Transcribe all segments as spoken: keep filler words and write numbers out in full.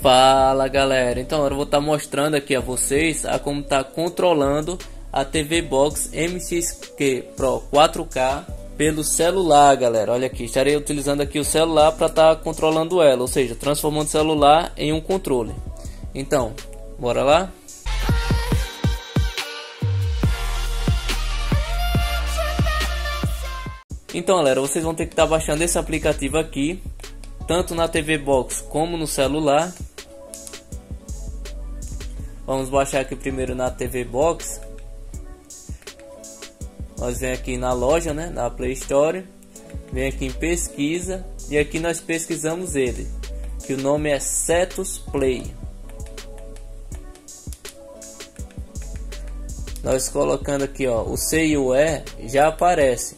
Fala galera, então eu vou estar mostrando aqui a vocês a como tá controlando a T V Box M X Q Pro quatro K pelo celular, galera. Olha aqui, estarei utilizando aqui o celular para estar controlando ela, ou seja, transformando o celular em um controle. Então, bora lá? Então galera, vocês vão ter que estar baixando esse aplicativo aqui, tanto na T V Box como no celular. Vamos baixar aqui primeiro na T V Box. Nós vem aqui na loja, né, na Play Store, vem aqui em pesquisa e aqui nós pesquisamos ele, que o nome é Cetus Play. Nós colocando aqui, ó, o C e o E já aparece,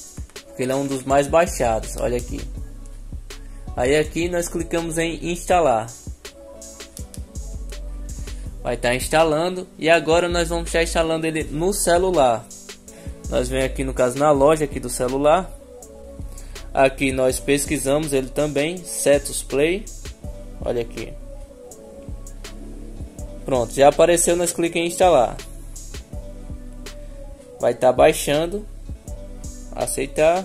porque ele é um dos mais baixados. Olha aqui. Aí aqui nós clicamos em instalar. Vai estar instalando e agora nós vamos estar instalando ele no celular. Nós vem aqui no caso na loja aqui do celular. Aqui nós pesquisamos ele também, Cetus Play. Olha aqui. Pronto, já apareceu, nós cliquem em instalar. Vai estar baixando. Aceitar.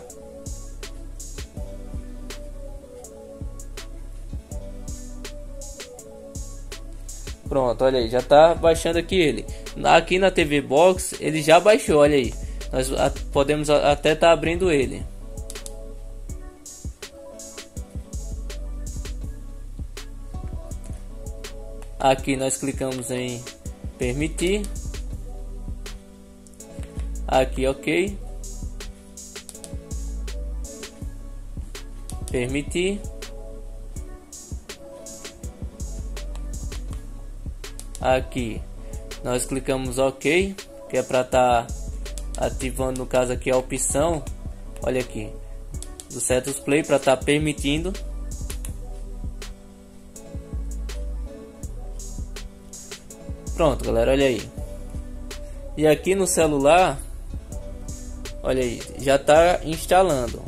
Pronto, olha aí, já tá baixando aqui ele. Aqui na T V Box ele já baixou, olha aí. Nós podemos até estar abrindo ele. Aqui nós clicamos em permitir. Aqui ok. Permitir. Aqui nós clicamos ok, que é para estar ativando, no caso aqui, a opção, olha aqui, do Cetus Play, para estar permitindo. Pronto galera, olha aí. E aqui no celular, olha aí, já está instalando.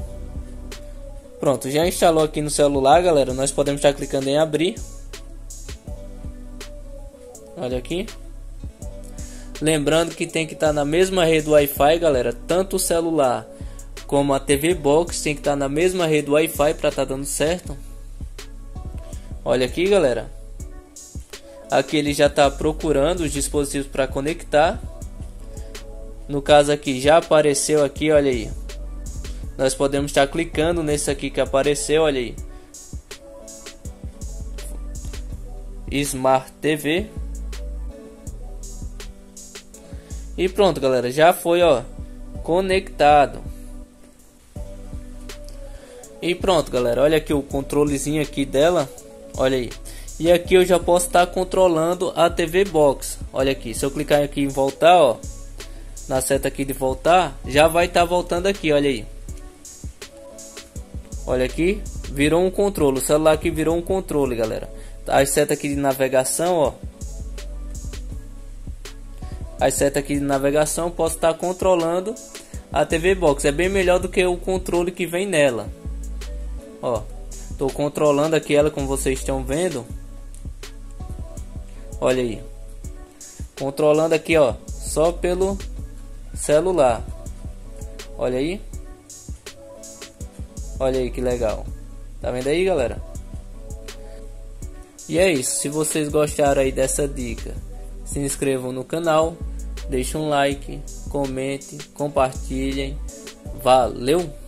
Pronto, já instalou aqui no celular galera. Nós podemos estar clicando em abrir. Olha aqui. Lembrando que tem que estar na mesma rede Wi-Fi, galera. Tanto o celular como a T V Box tem que estar na mesma rede Wi-Fi para estar dando certo. Olha aqui, galera. Aqui ele já está procurando os dispositivos para conectar. No caso aqui já apareceu aqui, olha aí. Nós podemos estar clicando nesse aqui que apareceu, olha aí. Smart T V. E pronto galera, já foi, ó, conectado. E pronto galera, olha aqui o controlezinho aqui dela, olha aí. E aqui eu já posso estar controlando a T V Box, olha aqui. Se eu clicar aqui em voltar, ó, na seta aqui de voltar, já vai estar voltando aqui, olha aí. Olha aqui, virou um controle, o celular aqui virou um controle galera. A seta aqui de navegação, ó. A seta aqui de navegação, posso estar controlando a T V Box. É bem melhor do que o controle que vem nela. Ó, tô controlando aqui ela, como vocês estão vendo. Olha aí. Controlando aqui, ó, só pelo celular. Olha aí. Olha aí que legal. Tá vendo aí, galera? E é isso. Se vocês gostaram aí dessa dica, se inscrevam no canal, deixem um like, comente, compartilhem. Valeu!